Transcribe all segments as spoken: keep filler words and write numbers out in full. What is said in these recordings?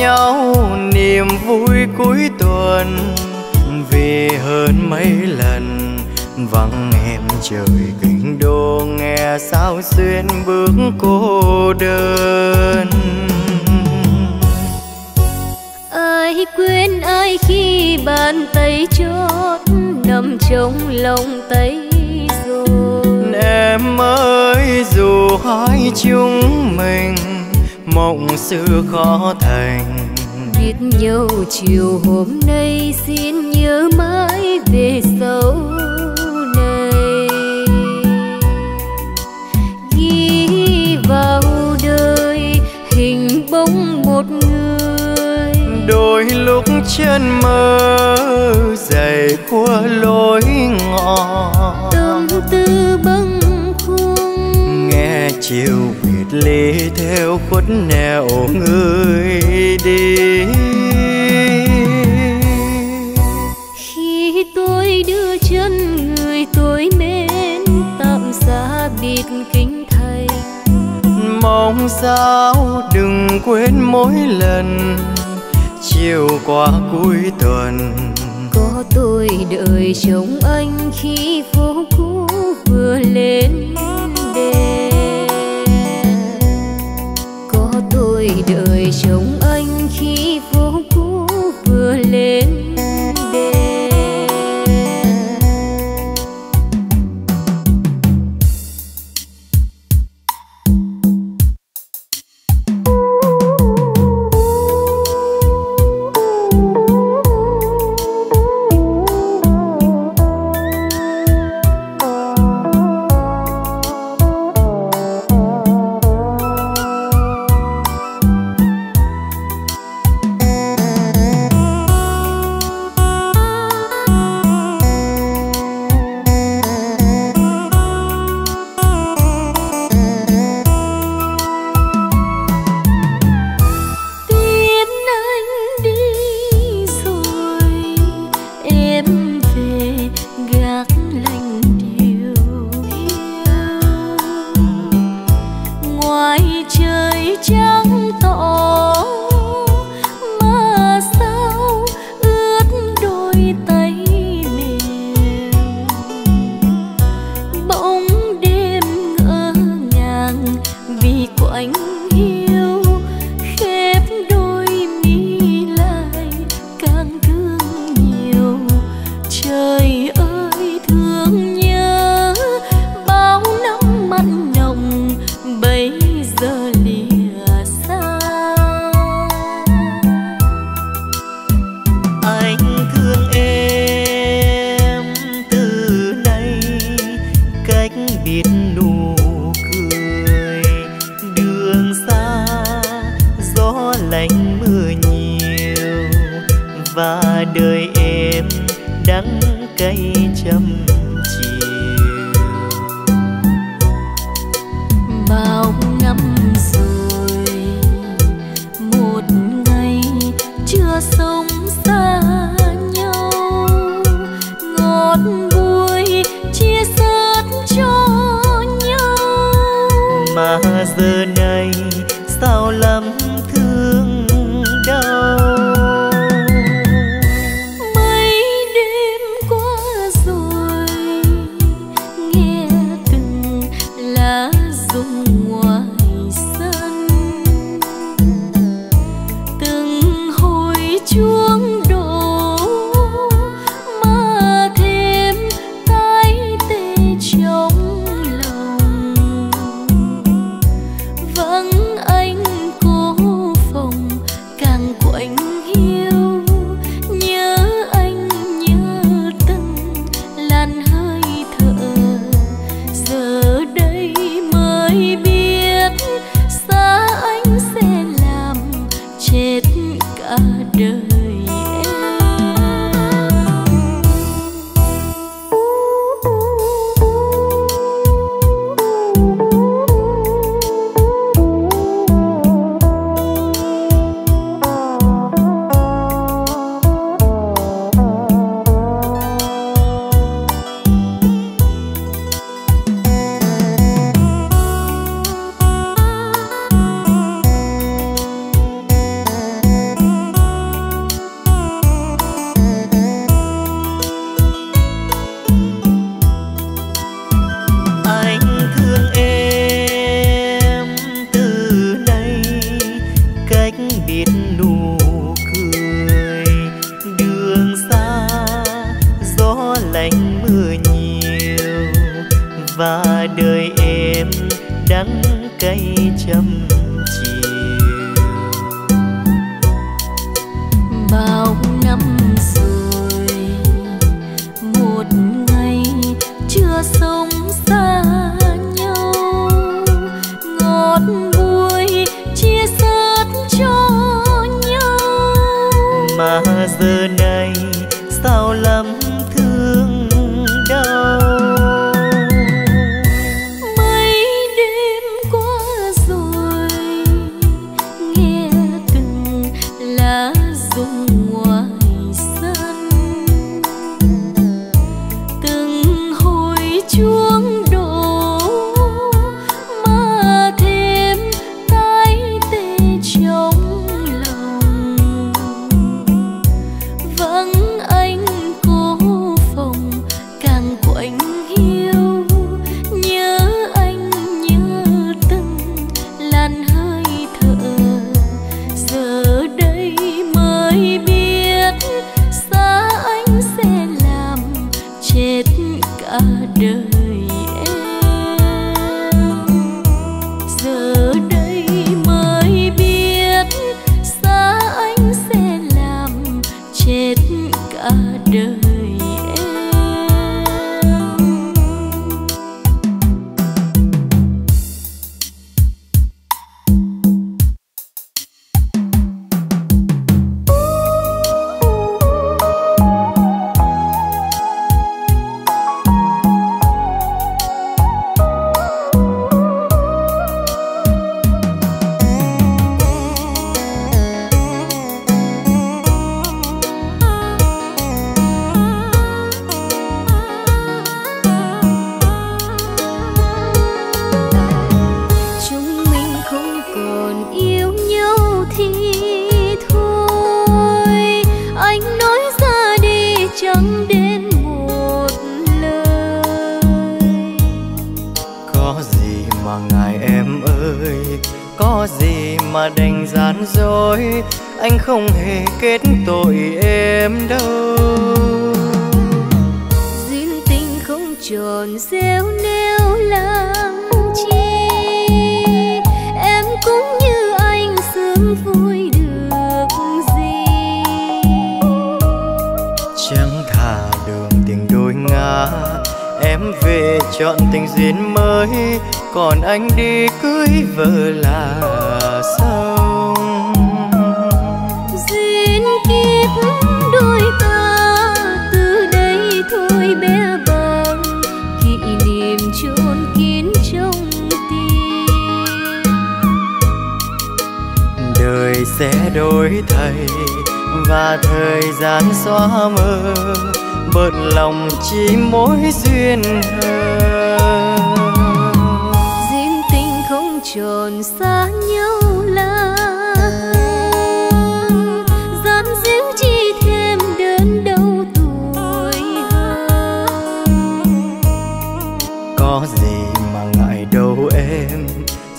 nhau niềm vui cuối tuần về hơn mấy lần vắng em trời kinh đô nghe sao xuyên bước cô đơn. Ơi quên ơi khi bàn tay chót nằm trong lòng tay rồi em ơi, dù hai chúng mình mộng xưa khó thành biết nhau chiều hôm nay xin nhớ mãi về sau này ghi vào đời hình bóng một người đôi lúc chân mơ dày khua lối ngõ tâm tư bâng khuâng nghe chiều lê theo khuất nẻo người đi. Khi tôi đưa chân người tôi mến tạm xa biệt kính thầy mong sao đừng quên mỗi lần chiều qua cuối tuần có tôi đợi chồng anh khi phố cũ vừa lên đèn. Tôi đợi chồng anh khi phố cũ vừa lên đèn. Chuông đổ và đời em đắng cay trăm chiều. Bao năm rồi một ngày chưa sống xa nhau, ngọt vui chia sớt cho nhau, mà giờ này sao lắm thương đau. Mấy đêm qua rồi nghe từng lá rụng ngoài sân, từng hồi chuông đổ mà thêm tái tê trong lòng. Vâng đời em, giờ đây mới biết xa anh sẽ làm chết cả đời em. Có gì mà đành gian dối, anh không hề kết tội em đâu. Duyên tình không tròn rêu nêu làm chi, em cũng như anh sớm vui được gì. Chẳng thà đường tình đôi ngã, em về chọn tình duyên mới, còn anh đi cưới vợ là xong. Duyên kiếp đôi ta từ đây thôi bé bằng, kỷ niệm chôn kín trong tim. Đời sẽ đổi thay và thời gian xóa mơ, bớt lòng chỉ mỗi duyên thơ. Duyên tình không tròn xa nhau là gian díu chi thêm đến đâu tuổi hơn. Có gì mà ngại đâu em,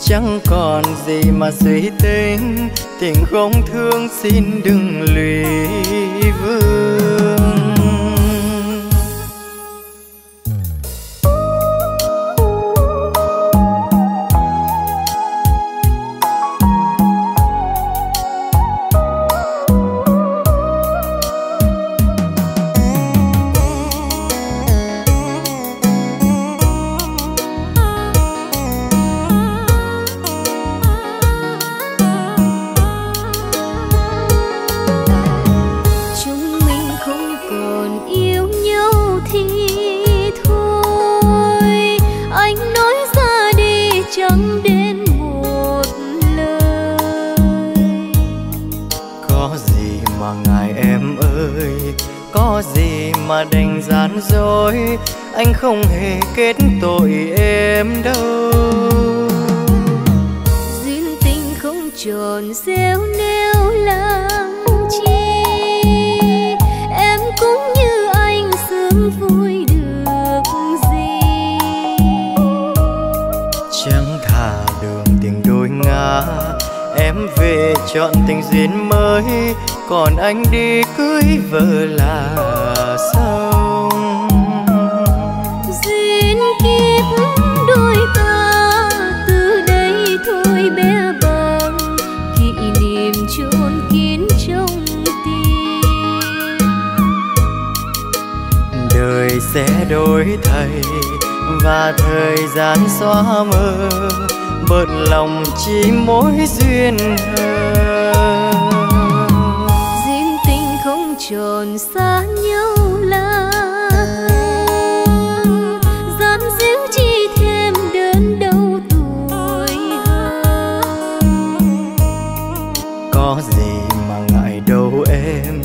chẳng còn gì mà suy tính. Tình không thương xin đừng lụy vương. Có gì mà đành gian dối, anh không hề kết tội em đâu. Duyên tình không tròn rêu nêu làm chi, em cũng như anh sớm vui được gì. Chẳng thà đường tình đôi ngã, em về chọn tình duyên mới, còn anh đi cưới vợ là xong. Duyên kiếp sẽ đổi thay và thời gian xóa mơ bớt lòng chỉ mối duyên thơ. Duyên tình không trồn xa nhau là dám giữ chi thêm đến đâu tuổi hơn. Có gì mà ngại đâu em,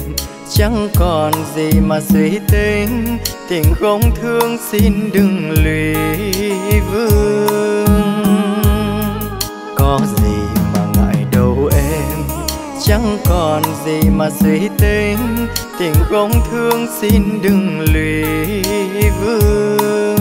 chẳng còn gì mà suy tính. Tình không thương xin đừng lụy vương. Có gì mà ngại đâu em, chẳng còn gì mà suy tính. Tình không thương xin đừng lụy vương.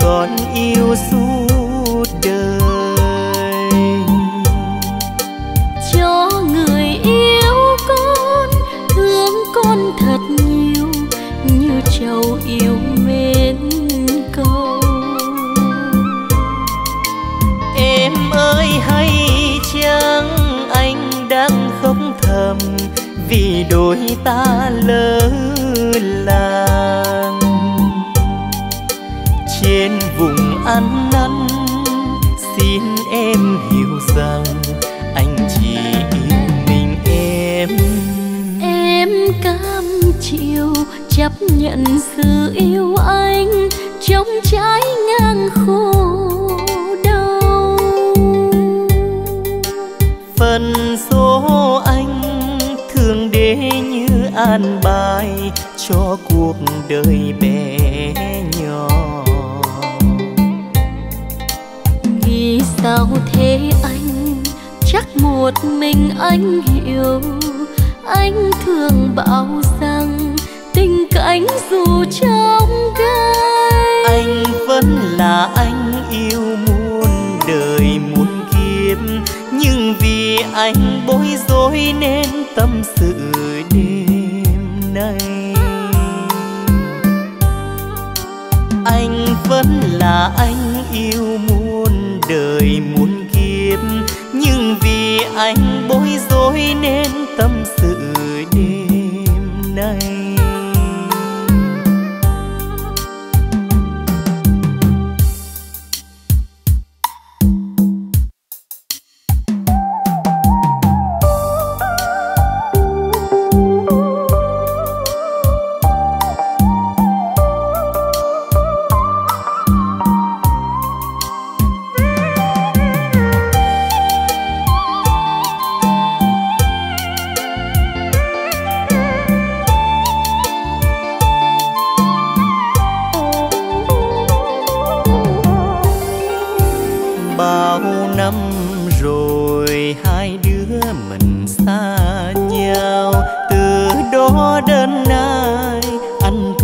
còn yêu suốt đời. Cho người yêu con, thương con thật nhiều như trâu yêu mến câu. Em ơi hay chăng anh đang khóc thầm vì đôi ta lỡ làng. Trên vùng ăn năn xin em hiểu rằng anh chỉ yêu mình em. Em cam chịu chấp nhận sự yêu anh trong trái ngang khổ đau. Phần số anh thương đế như an bài cho cuộc đời bé nhỏ. Vì sao thế anh, chắc một mình anh hiểu. Anh thường bảo rằng tình cảnh dù trong gai, anh vẫn là anh yêu muôn đời muôn kiếp. Nhưng vì anh bối rối nên tâm sự đêm nay. Anh vẫn là anh yêu muôn đời muôn kiếp. Nhưng vì anh bối rối nên tâm sự đêm nay. Đơn ai anh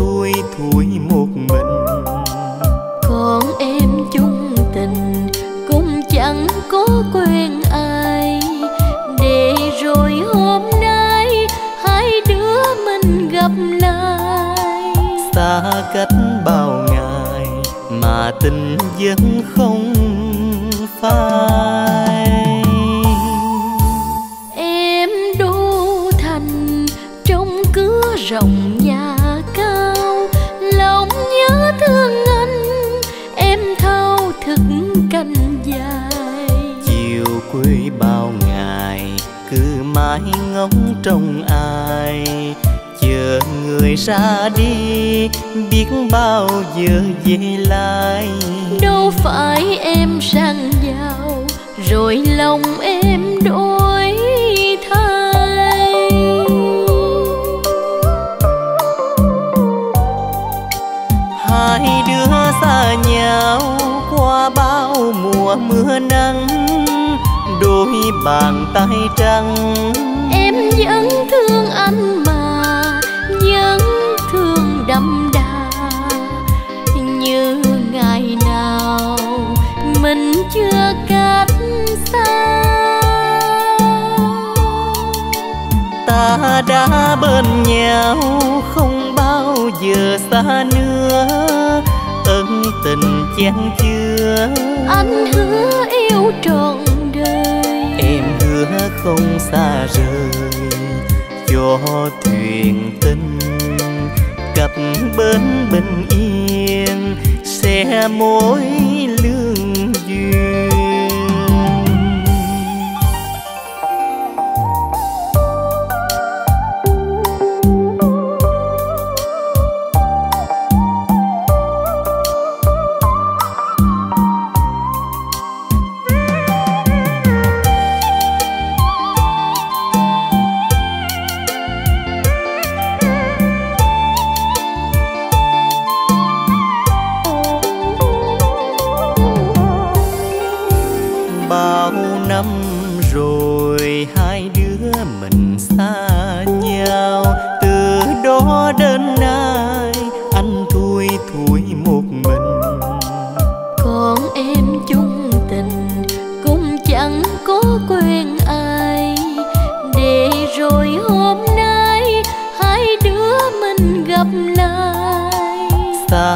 thui thủi một mình,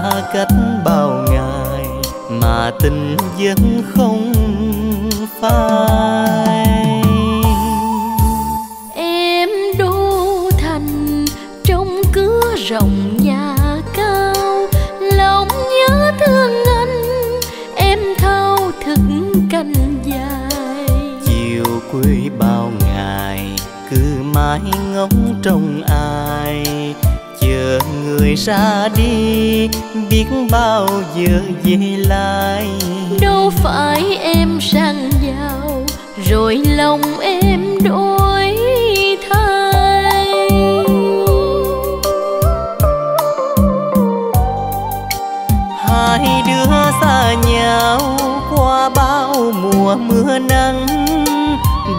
xa cách bao ngày mà tình vẫn không phai. Em đô thành trong cửa rộng nhà cao, lòng nhớ thương anh em thao thức canh dài. Chiều quê bao ngày cứ mãi ngóng trông ai, chờ người ra đi biết bao giờ về lại. Đâu phải em sang giàu rồi lòng em đổi thay. Hai đứa xa nhau qua bao mùa mưa nắng,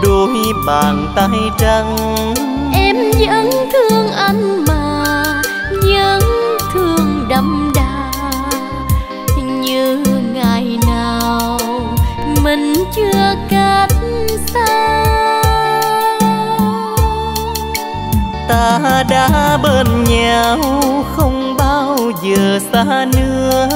đôi bàn tay trắng em vẫn thương anh mà nhớ thương đậm đà. Như ngày nào mình chưa cách xa, ta đã bên nhau không bao giờ xa nữa.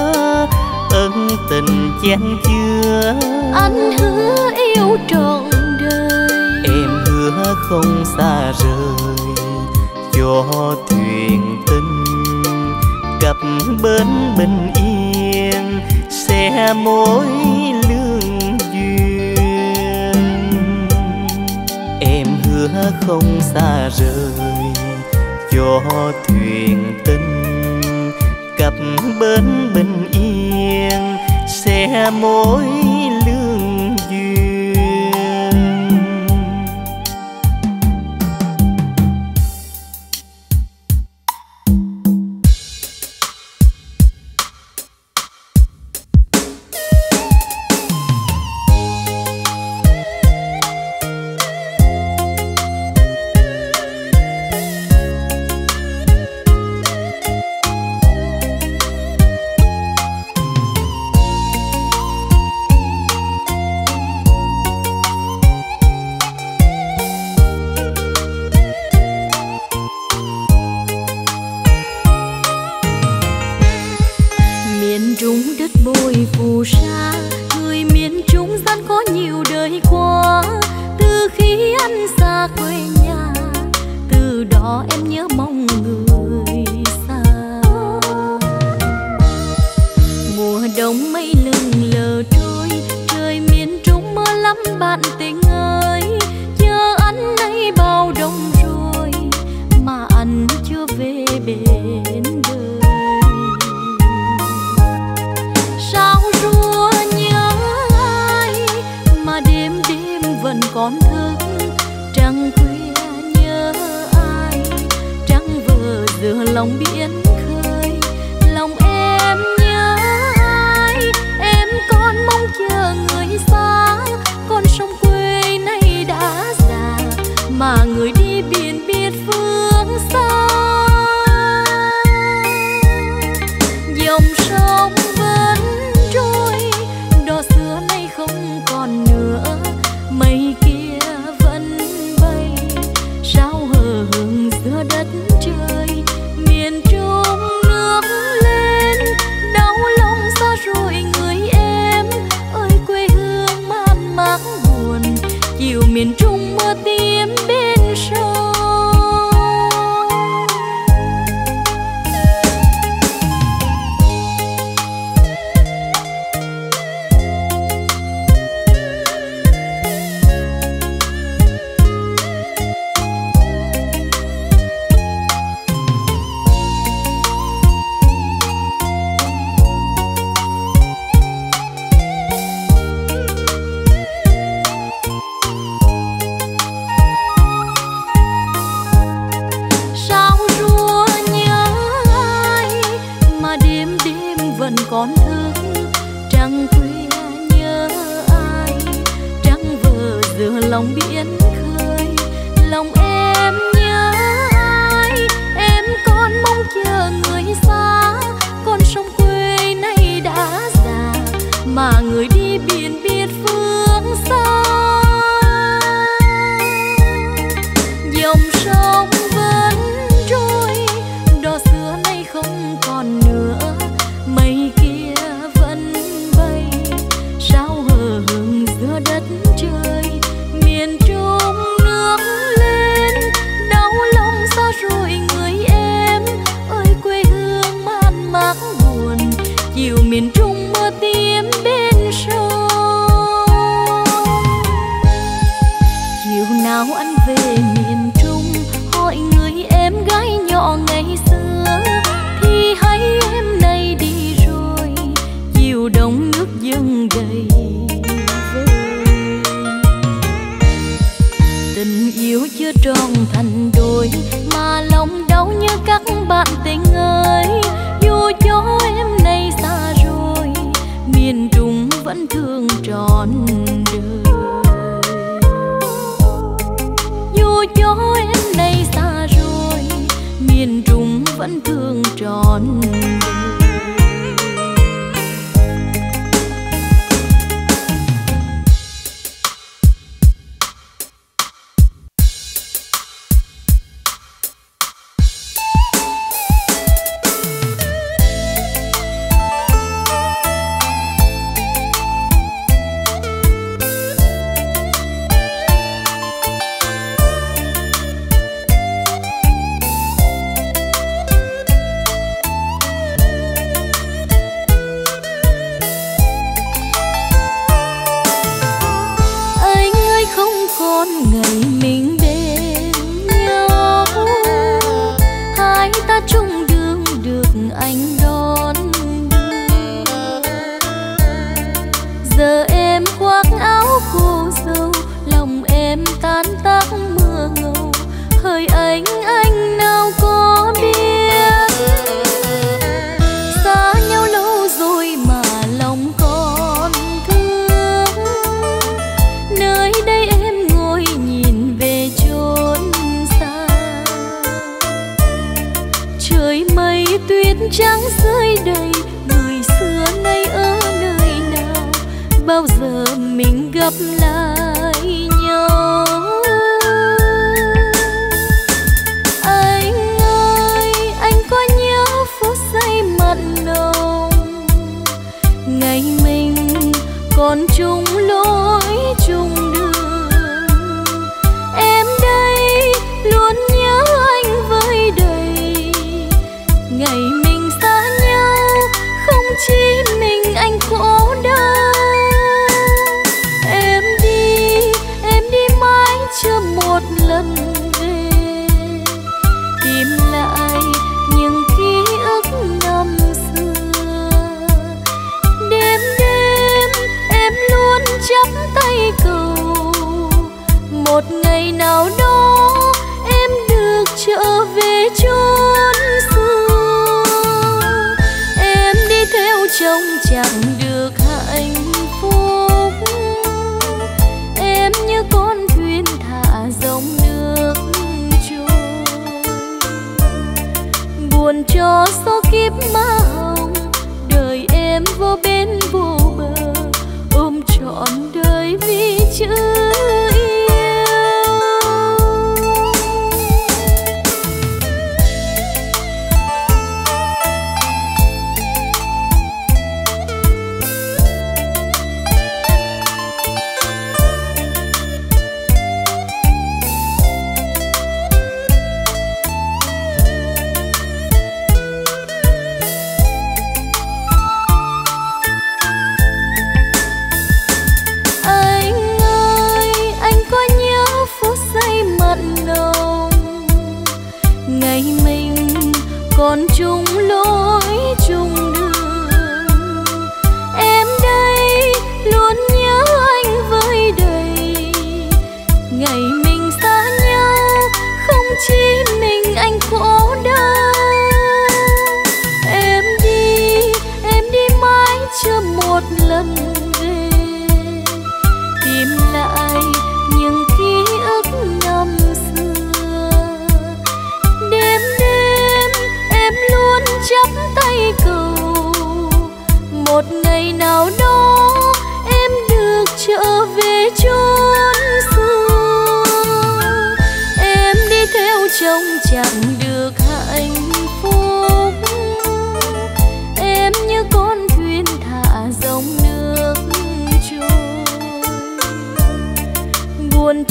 Ân tình chan chứa anh hứa yêu trọn đời, em hứa không xa rời cho thuyền tình. Cặp bến bình yên sẽ mối lương duyên, em hứa không xa rời cho thuyền tình. Cặp bến bình yên sẽ mối lương duyên. Còn nữa về miền Trung hỏi người em gái nhỏ ngày xưa, thì hãy em này đi rồi chiều đông nước dâng đầy vơi. Tình yêu chưa tròn thành đôi mà lòng đau như các bạn tình ơi, dù cho em này xa rồi miền Trung vẫn thương tròn đời. Dù cho em này xa rồi miền Trung vẫn thương tròn đời.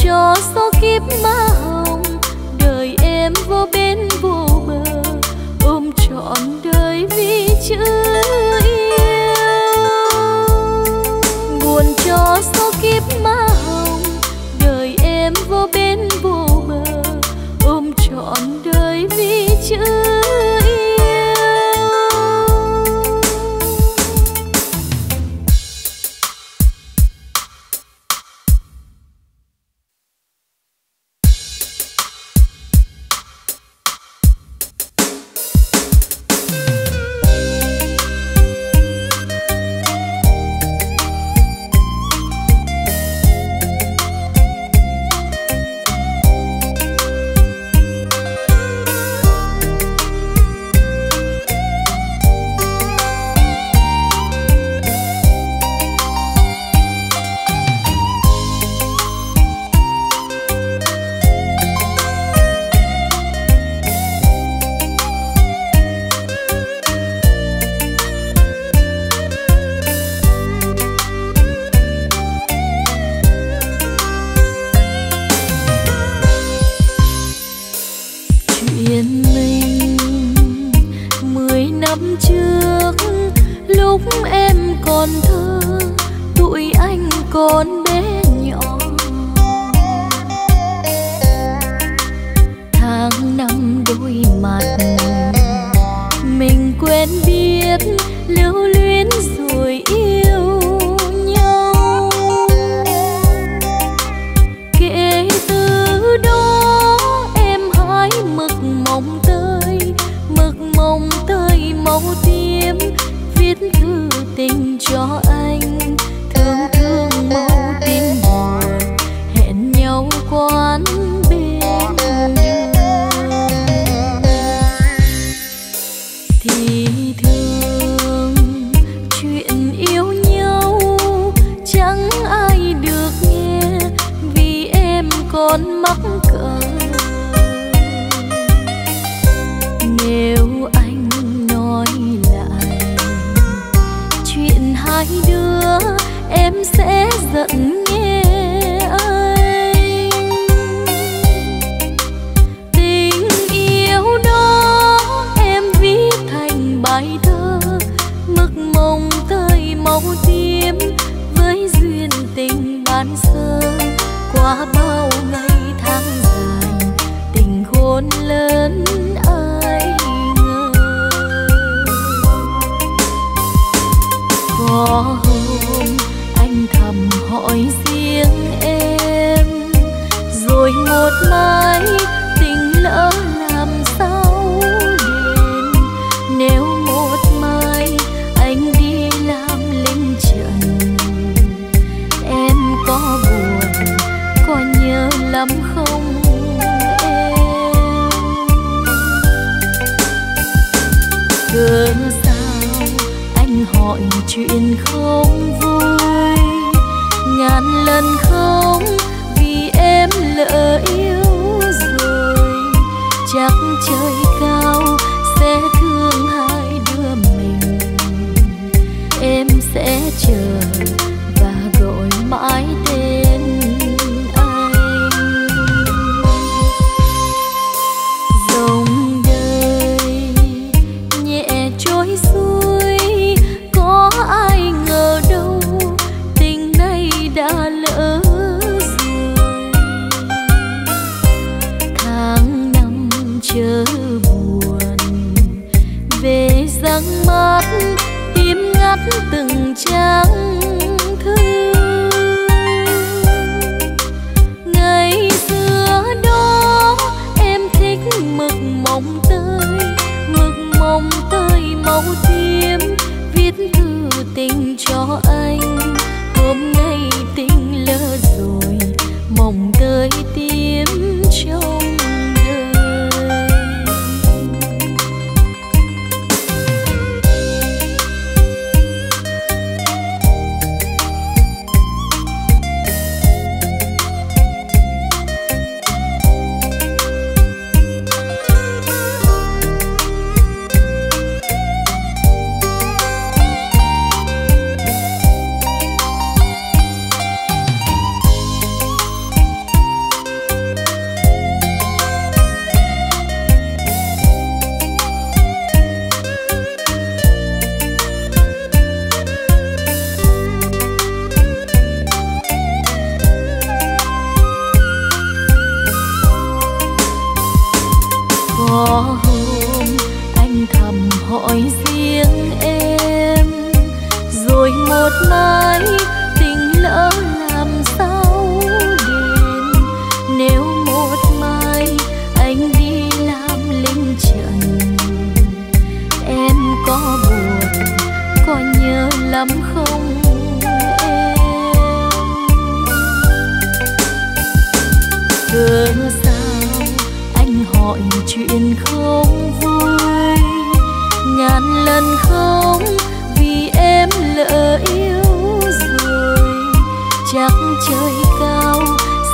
Cho số kiếp má hồng đời em vô bên vô bờ. Yên Minh. Mười năm trước lúc em còn thơ, tụi anh còn bé nhỏ. Tháng năm đôi mặt mình quen biết, lưu luyến rồi yêu nhau. Kể từ đó em hái mực mồng tơi, mực mồng tơi màu tím, viết thư tình cho anh. Thương thương màu tím mùa, hẹn nhau quán bên đường. Thì thương chuyện yêu nhau chẳng ai được nghe, vì em còn mắc cỡ. Nếu anh nói lại chuyện hai đứa, em sẽ giận nghe anh. Tình yêu đó em viết thành bài thơ, mực mồng tơi màu tím, với duyên tình ban sơ. Qua bao ngày tháng dài, tình khôn lớn ai ngờ. Có hôm anh thầm hỏi riêng em, rồi một mai tình lỡ làm sao đền. Nếu một mai anh đi làm lính trận, em có buồn, có nhớ lắm không? Em cớ sao anh hỏi chuyện không vui, ngàn lần không, vì em lỡ yêu rồi. Chắc trời cao sẽ thương hai đứa mình, em sẽ chờ và gọi mãi tên anh. Dòng đời nhẹ trôi xuôi, có ai ngờ đâu tình nay đã lỡ rồi. Tháng năm chớ buồn về giăng mắt, tím ngắt từng trang thư. Ngày xưa đó em thích mực mồng tơi, mực mồng tơi màu tím, viết thư tình cho anh. Hôm nay tình lỡ rồi, mồng tơi tím trong đời. Có hôm anh thầm hỏi riêng em, rồi một mai tình lỡ làm sao đền. Nếu một mai anh đi làm lính trận, em có buồn, có nhớ lắm không? Em cớ sao anh hỏi chuyện không vui, ngàn lần không, vì em lỡ yêu rồi. Chắc trời cao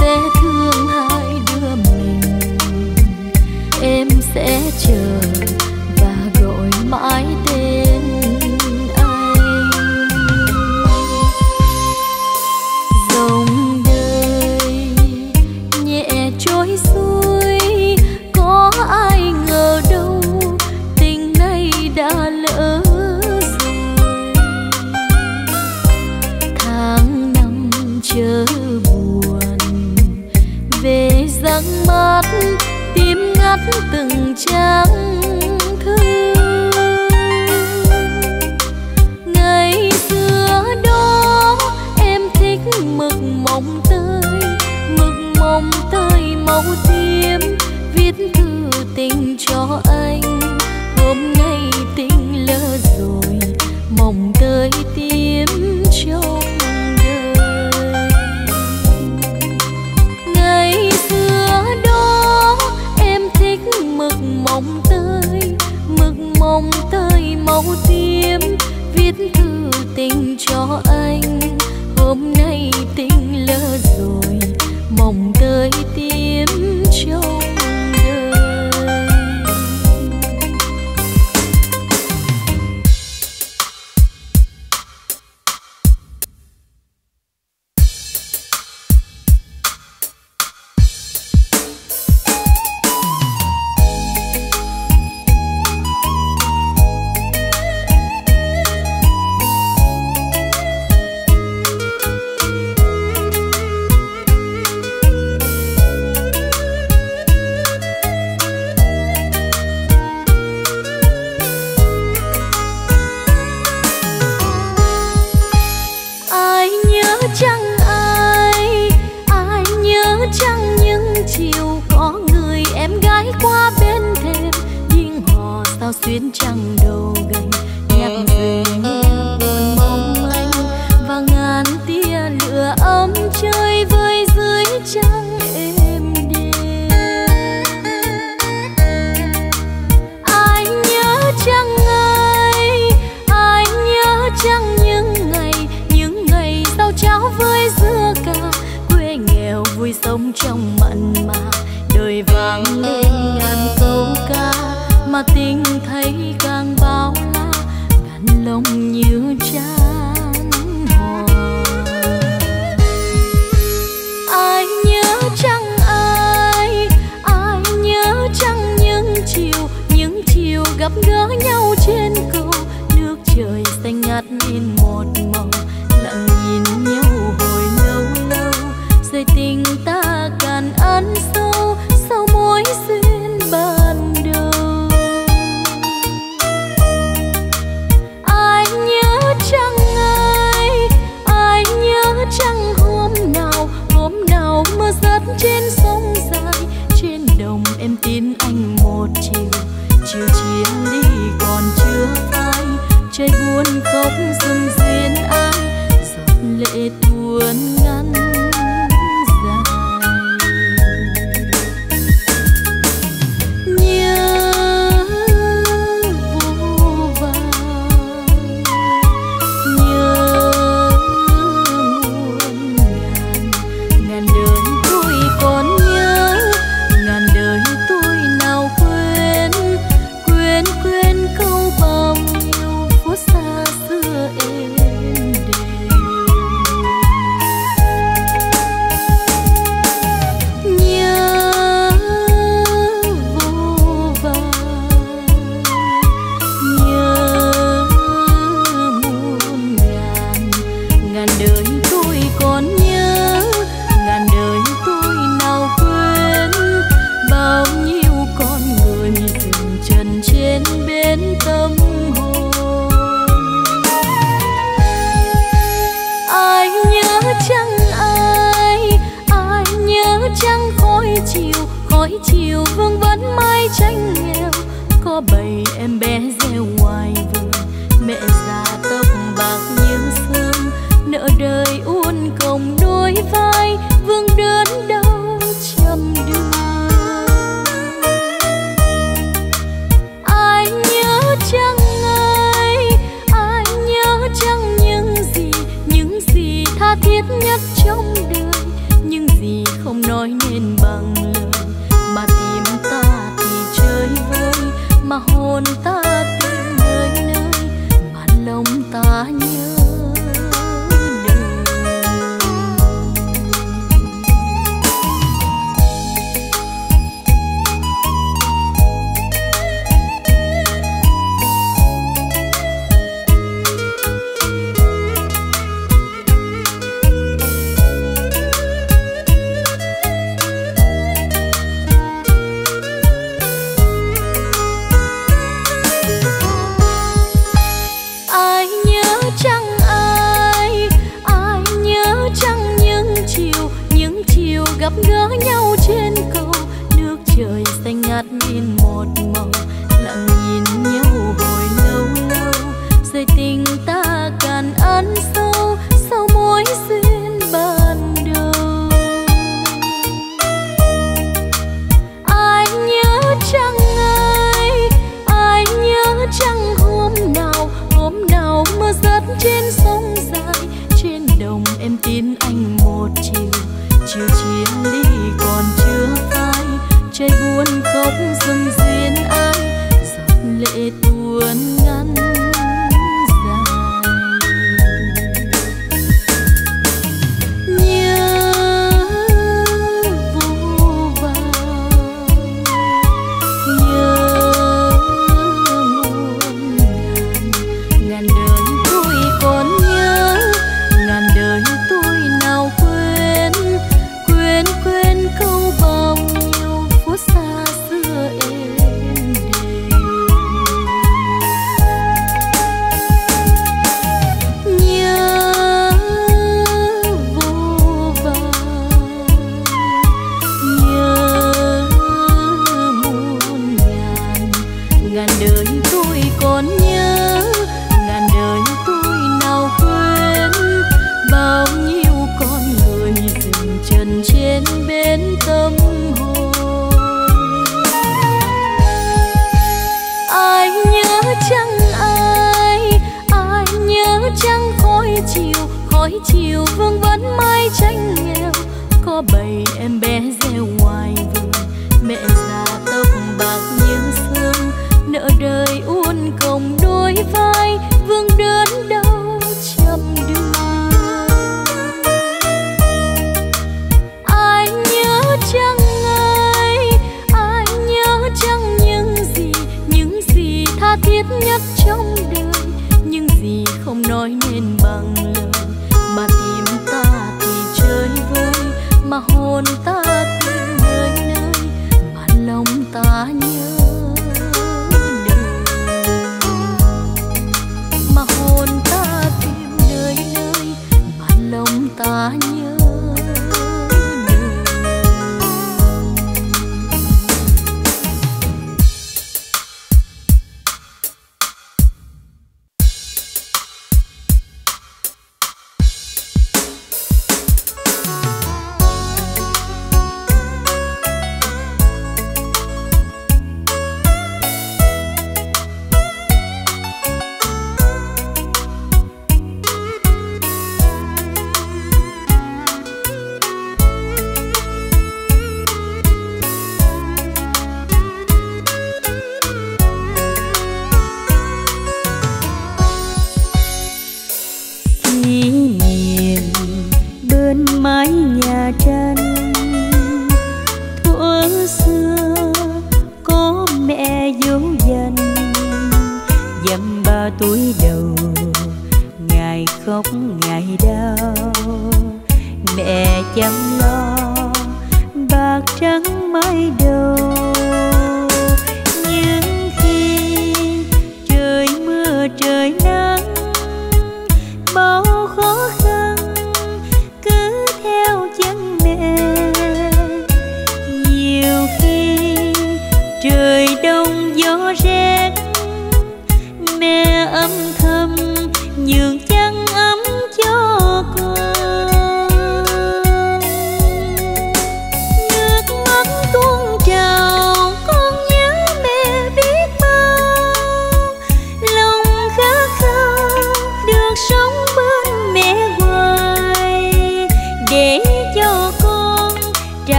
sẽ thương hai đứa mình, em sẽ chờ và gọi mãi tên anh. Dòng đời nhẹ trôi xuôi, có ai gái qua bên thềm nhưng hò sao xuyến trăng đầu gành nhạc về buồn mong lanh và ngàn tia lửa ấm chơi vơi dưới trăng êm đềm. Ai nhớ trăng ơi, ai nhớ trăng những ngày những ngày sao cháo vơi dưa cà quê nghèo vui sống trong mặn mà. Đời vang lên ngàn câu ca mà tình thấy càng bao la ngàn lòng như tràn hòa. Ai nhớ chăng ai, ai nhớ chăng những chiều những chiều gặp gỡ nhau trên cầu nước trời xanh ngát lên một màu lặng nhìn nhau hồi lâu lâu rồi tình ta càng ân sâu sau mối duyên ban đầu. Ai nhớ chăng ai, ai nhớ chăng hôm nào hôm nào mưa rớt trên sông dài trên đồng em tin anh một chiều chiều chiến đi còn chưa phai trời buồn khóc dừng duyên ai giọt lệ tuôn ngăn. Hãy subscribe bạc nhưng sương nợ đời uôn còng đôi vai vương đớn đau trăm đường. Ai nhớ chăng ơi, ai nhớ chăng những gì, những gì tha thiết nhất trong đời, những gì không nói nên bằng lời mà tim ta thì chơi vơi, mà hồn ta tìm nơi nơi, mà lòng ta nhớ đời, mà hồn ta tìm nơi nơi, mà lòng ta nhớ.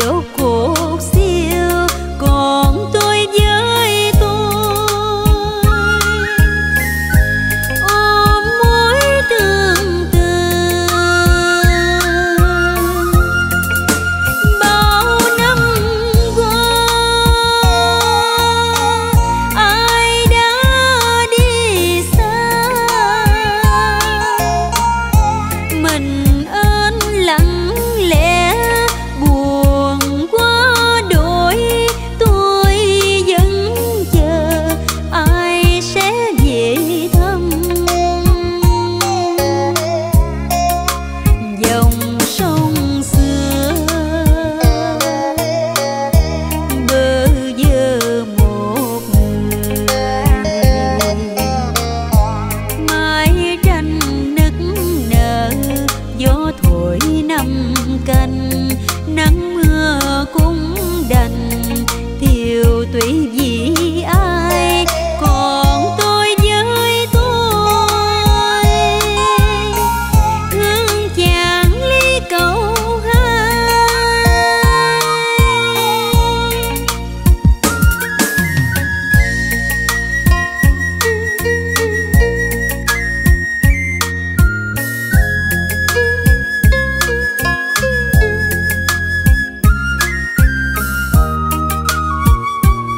vô cuộc siêu, còn tôi với tôi ôm mối tương tư. Bao năm qua ai đã đi xa, mình ơn lặng lẽ buồn quá đổi. Tôi vẫn chờ ai sẽ về thăm, dòng sông xưa bơ vơ một người, mái tranh nức nở gió thổi năm canh, nắng mưa cũng đành thiều tùy vì ai. Còn tôi với tôi thương chàng ly cầu hai. Ai đã theo người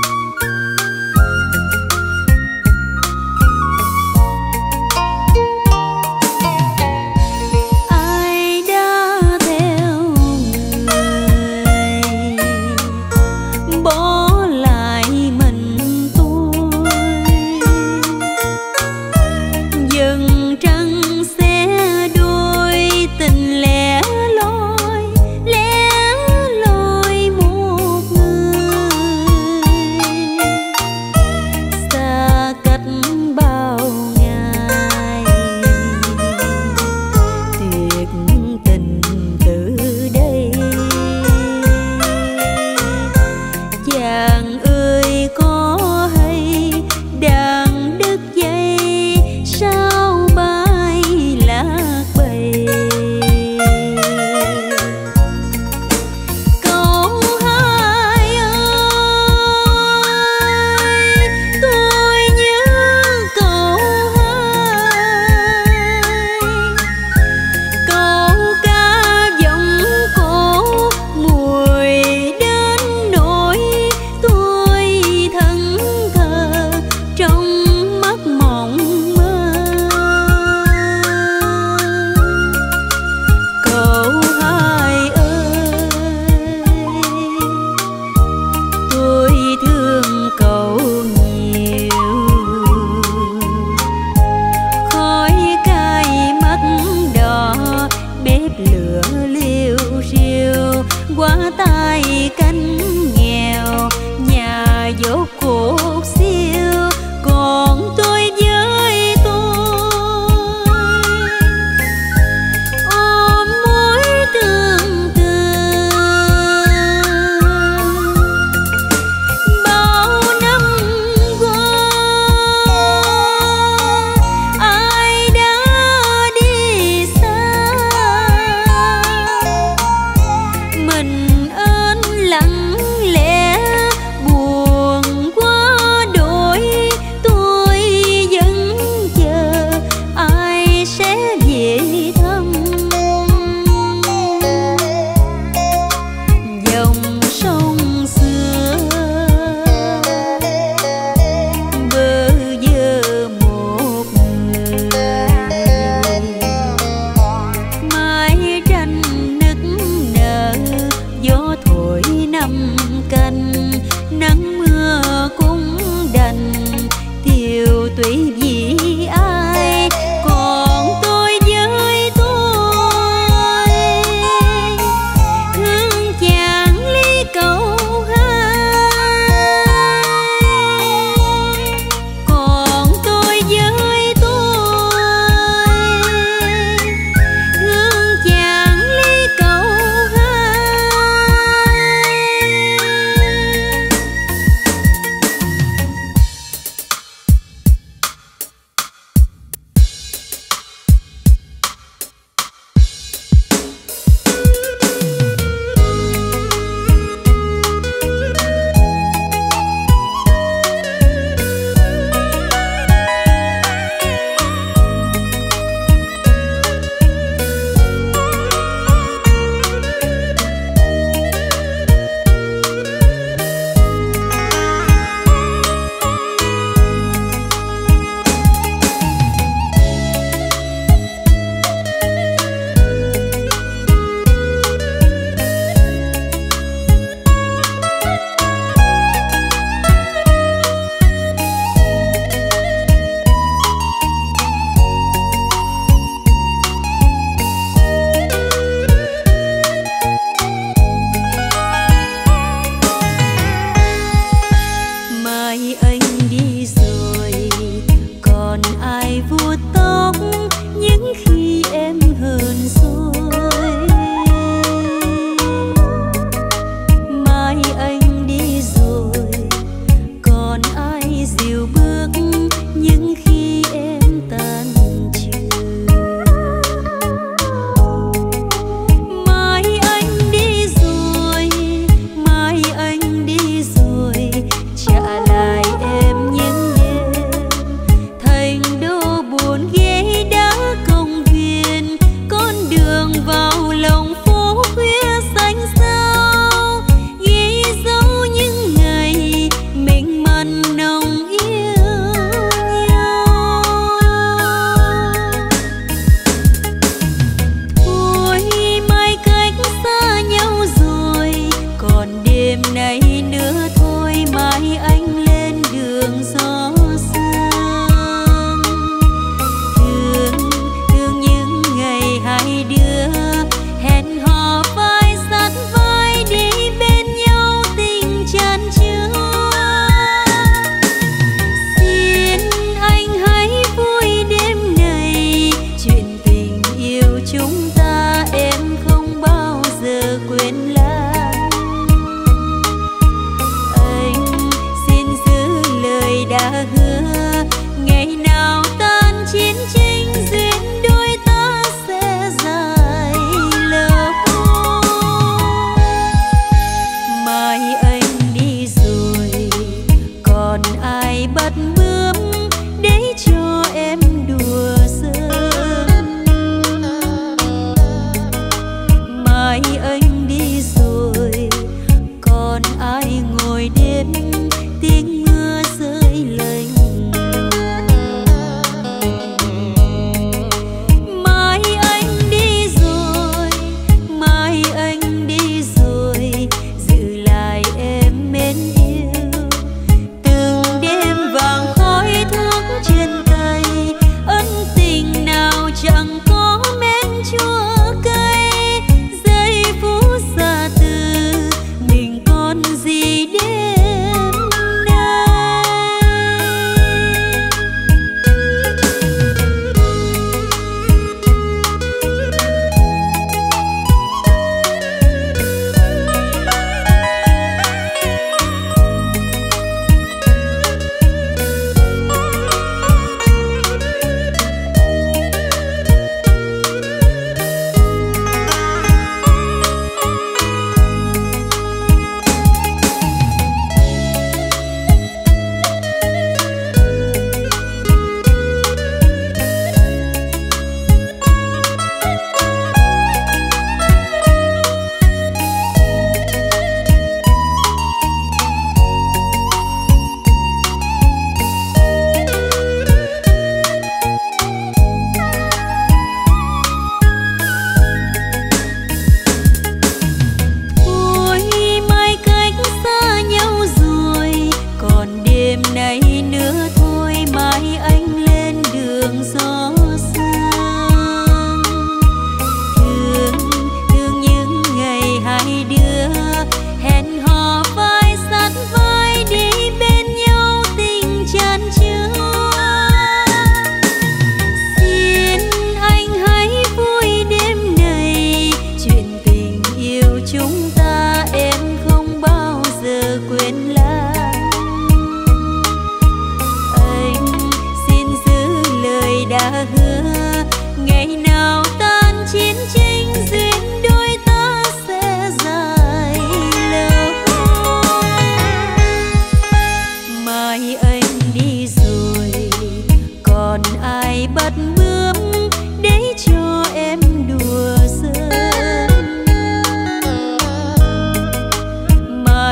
bỏ lại mình tôi, dần trăng xé đôi tình lẻ loi, lẻ loi một người xa cách bao ngày. Tuyệt tình từ đây chàng ơi có hay, đang đứt dây sao bay lạc bầy. Cậu hai ơi tôi nhớ cậu hai, câu ca giọng cổ mùi đến nỗi tôi thẫn thờ trong mắt mộng mơ. Cậu hai ơi tôi thương cậu nhiều, khói cay mắt đỏ bếp lửa liêu riêu, quá tay cánh nghèo nhà dốt cuộc siêu. Còn tôi với tôi ôm mối tương tư. Bao năm qua ai đã đi xa, mình ơn lặng lẽ buồn quá đổi. Tôi vẫn chờ ai sẽ về thăm, dòng sông xưa bơ vơ một người, mái tranh nức nở gió thổi năm canh, nắng mưa cũng đành thiều tùy vì ai. Còn tôi với tôi thương chàng ly cầu hai, còn tôi với tôi thương chàng ly cầu hai.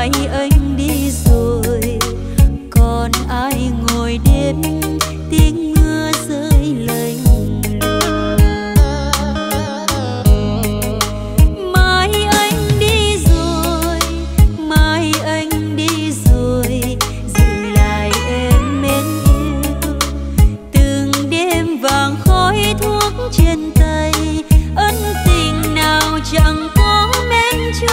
anh anh đi rồi, còn ai ngồi đêm tiếng mưa rơi lênh lùng. Mai anh đi rồi, mai anh đi rồi, giữ lại em mến yêu. Từng đêm vàng khói thuốc trên tay, ân tình nào chẳng có mến chưa.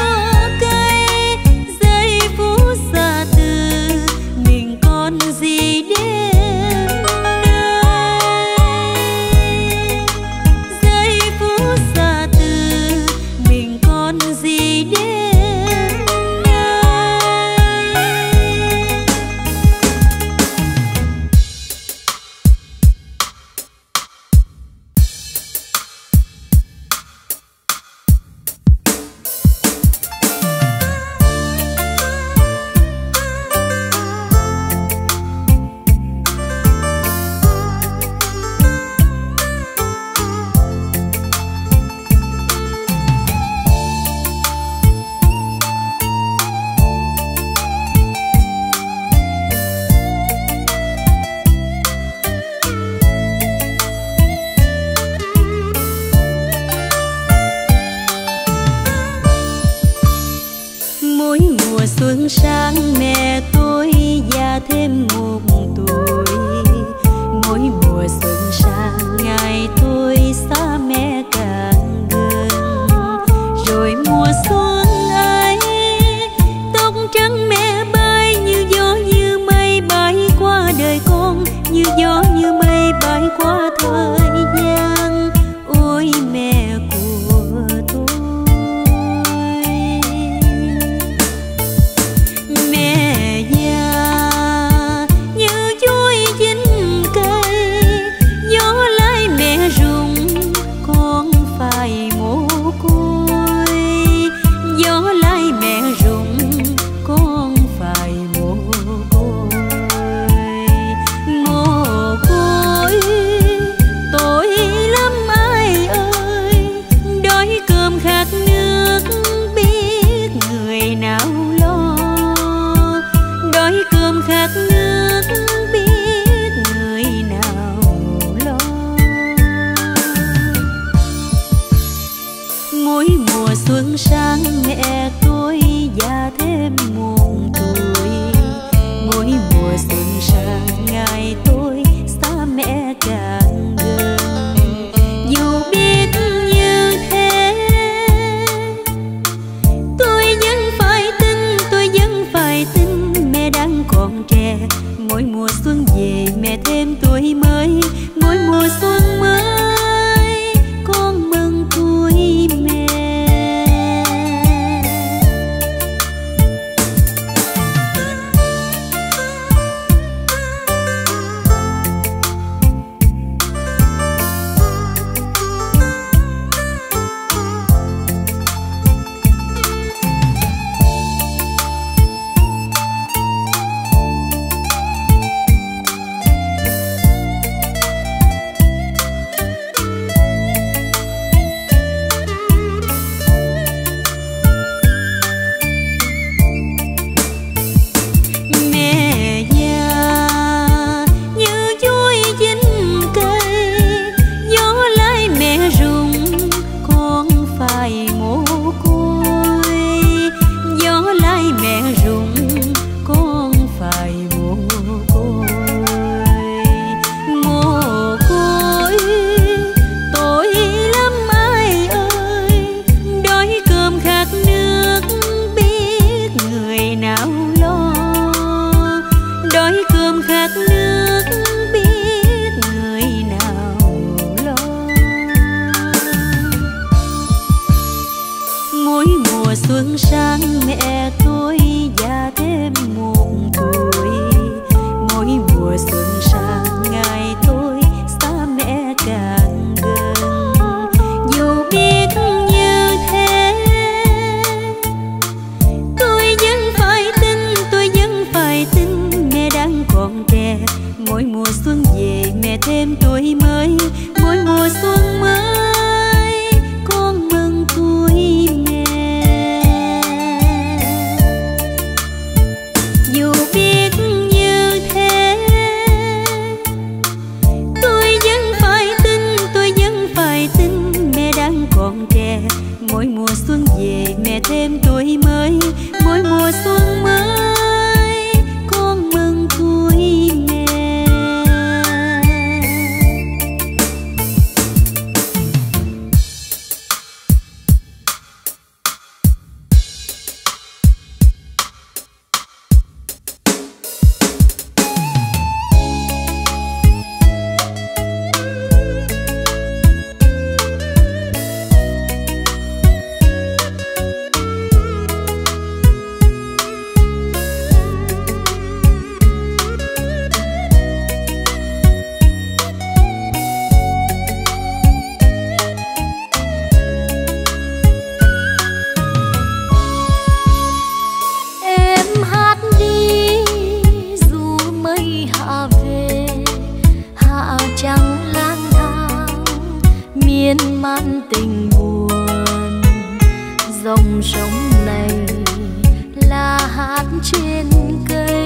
trên cây,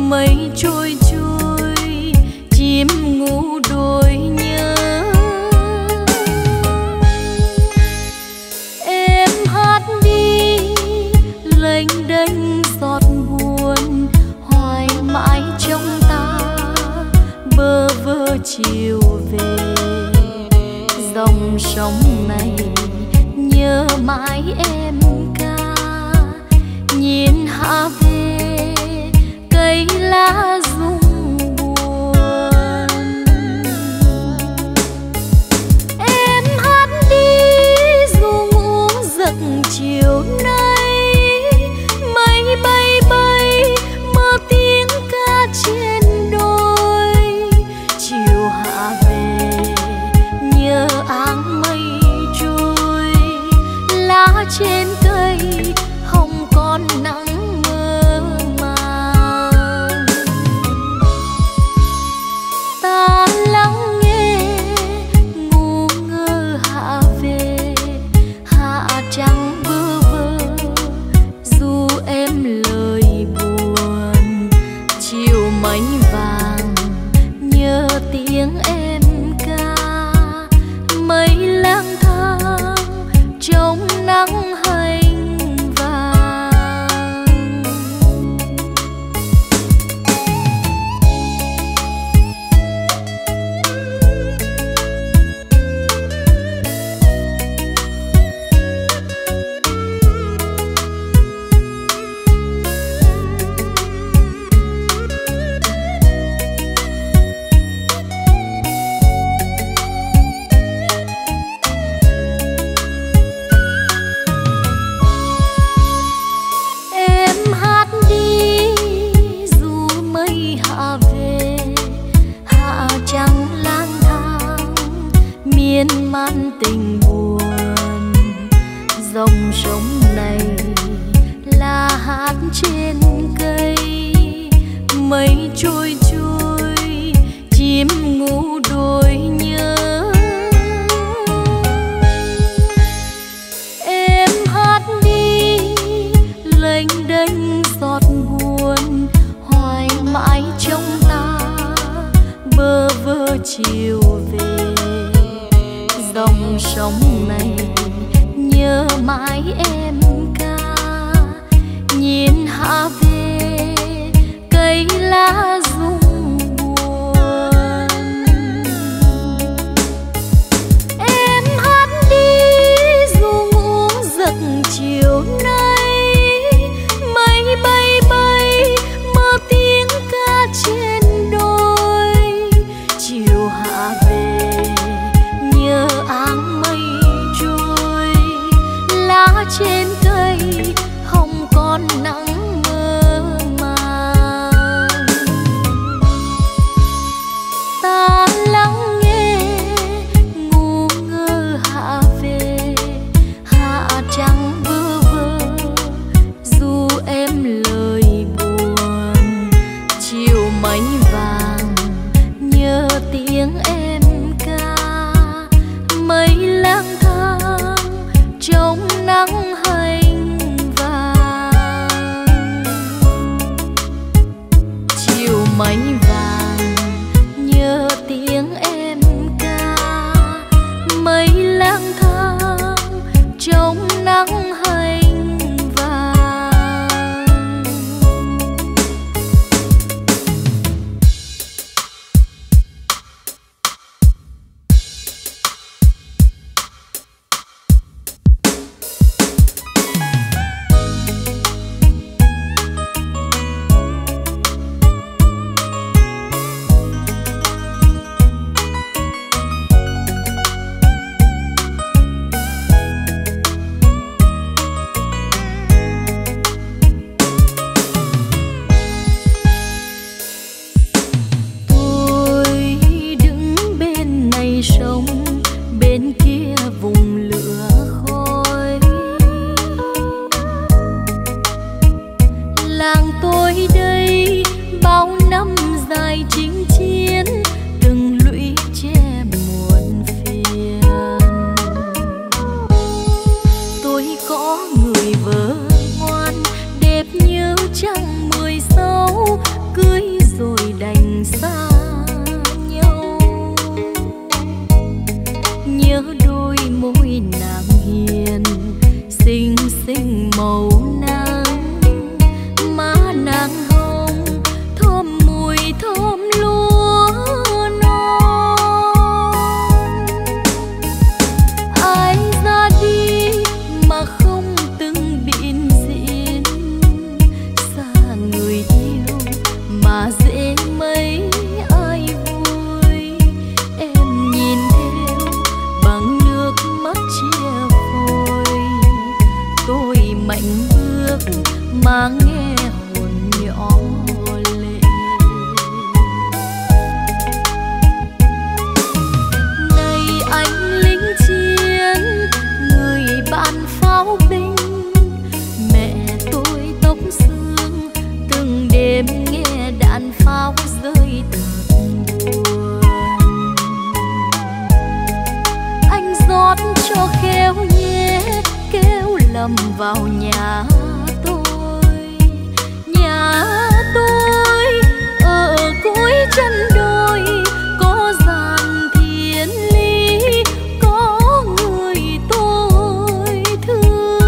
mây trôi trôi chim ngủ đôi nhớ. Em hát đi lênh đênh giọt buồn hoài mãi trong ta, bơ vơ chiều về dòng sông này nhớ mãi em ca. Nhìn hạ về cây lá rung buồn, em hát đi dù ngủ giấc chiều nay, mây bay bay mơ tiếng ca trên đôi. Chiều hạ về nhớ áng mây trôi, lá trên cây không còn nắng mơ màng. Ta lắng nghe ngu ngơ hạ về, hạ trắng bơ vơ dù em lời buồn. Chiều mảnh vàng nhớ tiếng em ca, mây lang thang trong nắng hay. Man tình buồn dòng sông này là hát trên cây, mây trôi trôi chim ngủ đôi nhớ. Em hát đi lênh đênh giọt buồn hoài mãi trong ta, bơ vơ chiều về dòng sông này nhớ mãi em ca. Nhìn hạ về cây lá rung buồn, em hát đi dù ngủ giấc chiều nay, mây bay bay mơ tiếng ca trên đôi. Chiều hạ về nhớ áng mây trôi, lá trên cây không còn nắng mơ màng. Ta lắng nghe ngu ngơ hạ về, hạ trắng bơ vơ dù em lời buồn. Chiều mảnh vàng nhớ tiếng em ca, mây lang thang trong nắng hành vàng. Chiều mảnh vàng nhớ tiếng em ca, mây lang thang trong nắng hành vàng. Có người vợ ngoan đẹp như trăng mười sáu cưới rồi đành xa nhau, nhớ đôi môi nàng hiền xinh xinh màu nắng, má nàng hồng thơm mùi thơm lúa non. Ai ra đi mà không từng bịn diện, xa người yêu mà dễ mấy ai vui. Em nhìn theo bằng nước mắt chia phôi, tôi mạnh bước mà nghe hồn nhỏ lệ. Này anh lính chiến, người bạn pháo binh, mẹ tôi tóc xương từng đêm nghe đạn pháo rơi thật buồn. Anh rót cho khéo nhé, kêu lầm vào nhà tôi, nhà tôi ở cuối chân đồi có dàn thiên lý, có người tôi thương.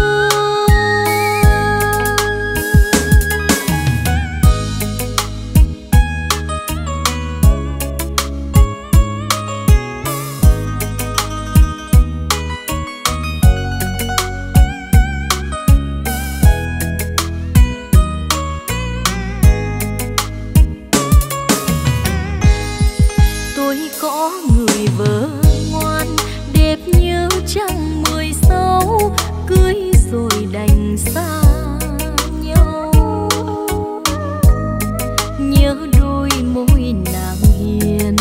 Tôi có người vợ ngoan đẹp như trăng mười sáu, cưới rồi đành xa nhau, nhớ đôi môi nàng hiền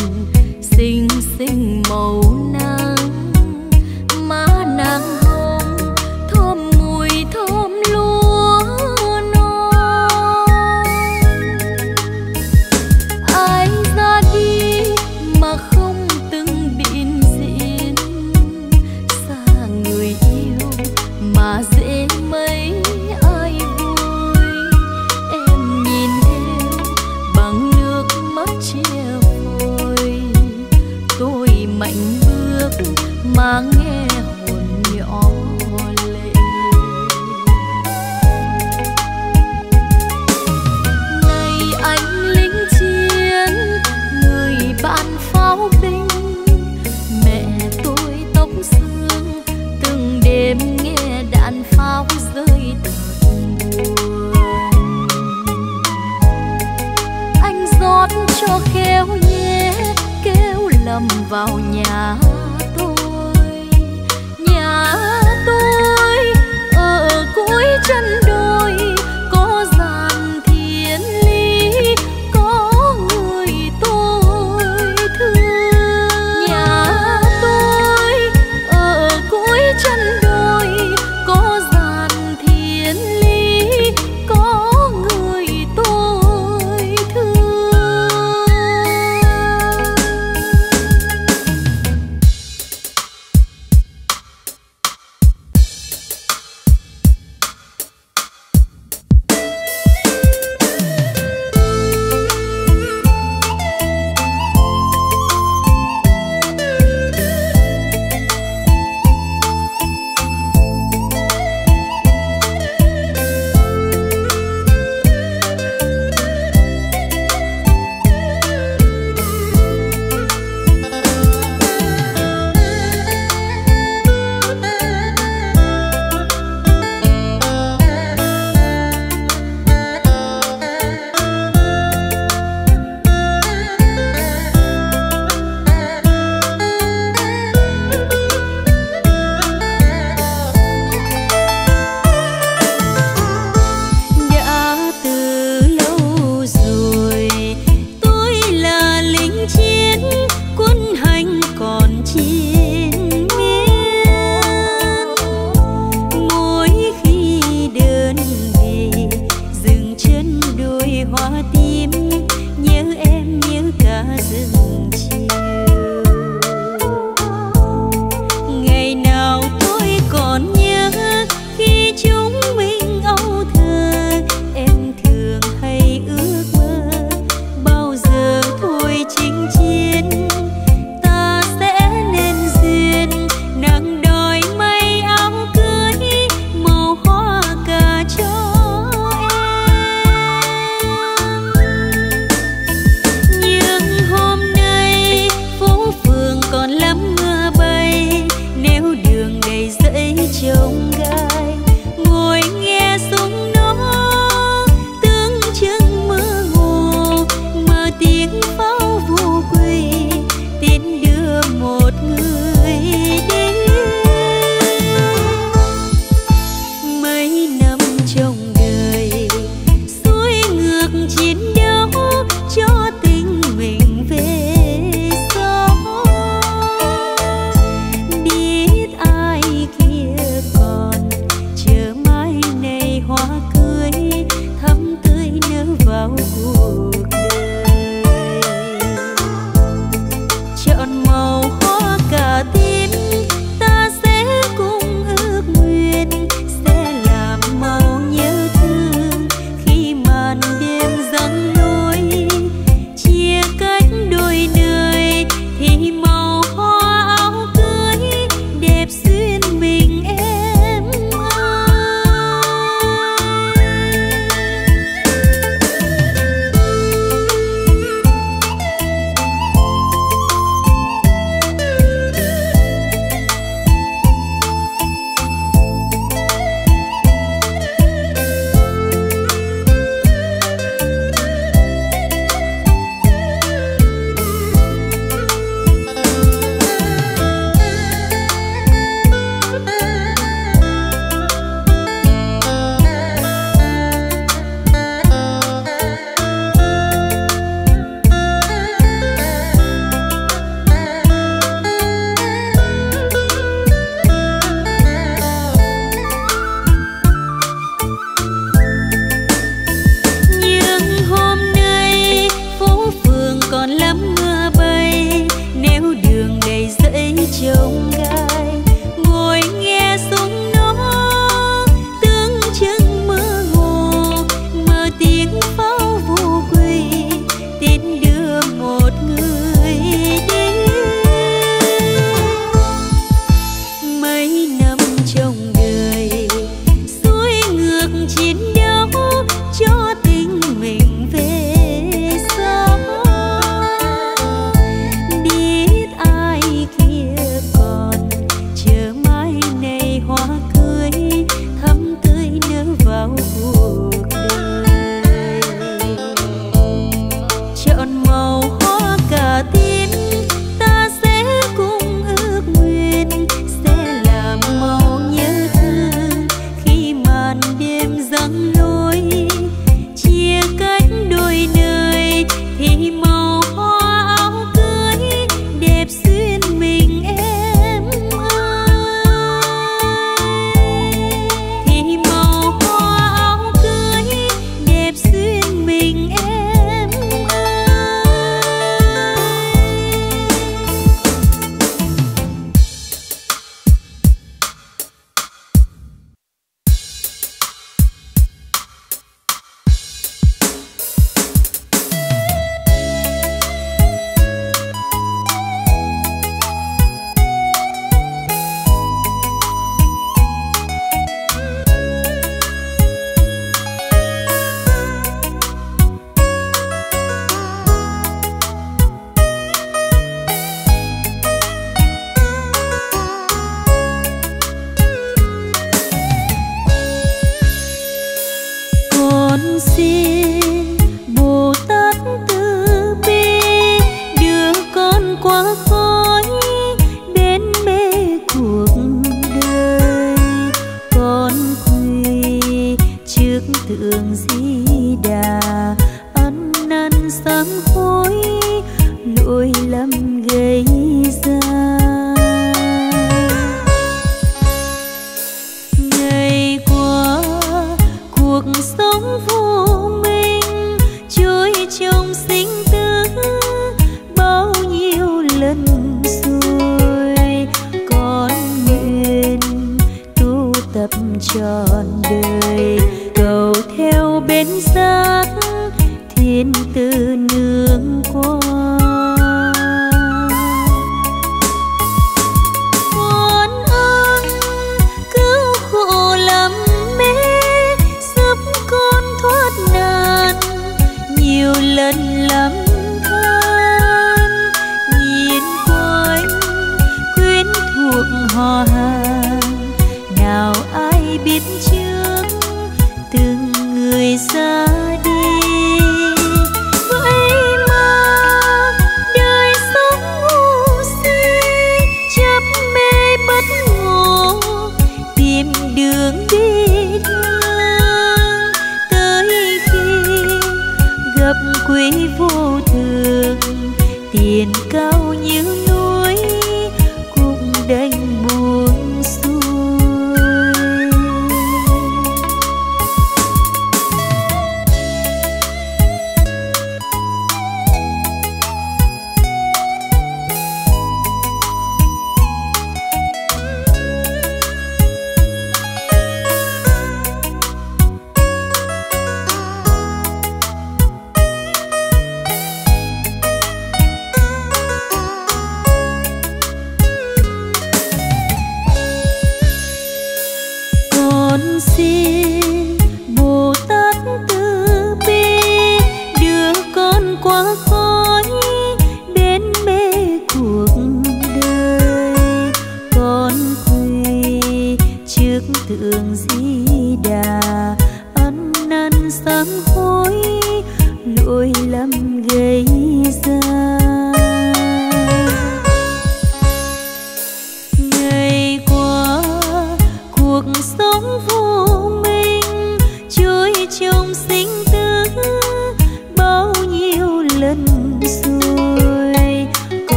xinh xinh màu nắng, má nàng hồng thơm mùi thơm lúa non. Ai ra đi mà không từng bịn diện, xa người yêu mà dễ mấy ai vui. Em nhìn theo bằng nước mắt chia phôi, tôi mạnh bước mà nghe hồn nhỏ lệ. Này anh lính chiến, người bạn pháo binh, mẹ tôi tóc xương từng đêm nghe đạn pháo rơi thật buồn. Anh rót cho khéo nhé, kêu lầm vào nhà tôi, nhà tôi ở cuối chân đồi có dàn thiên lý, có người tôi thương. Nhà tôi ở cuối chân đồi có dàn thiên lý, có người tôi thương. quý vô thường,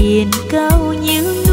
tiền cao như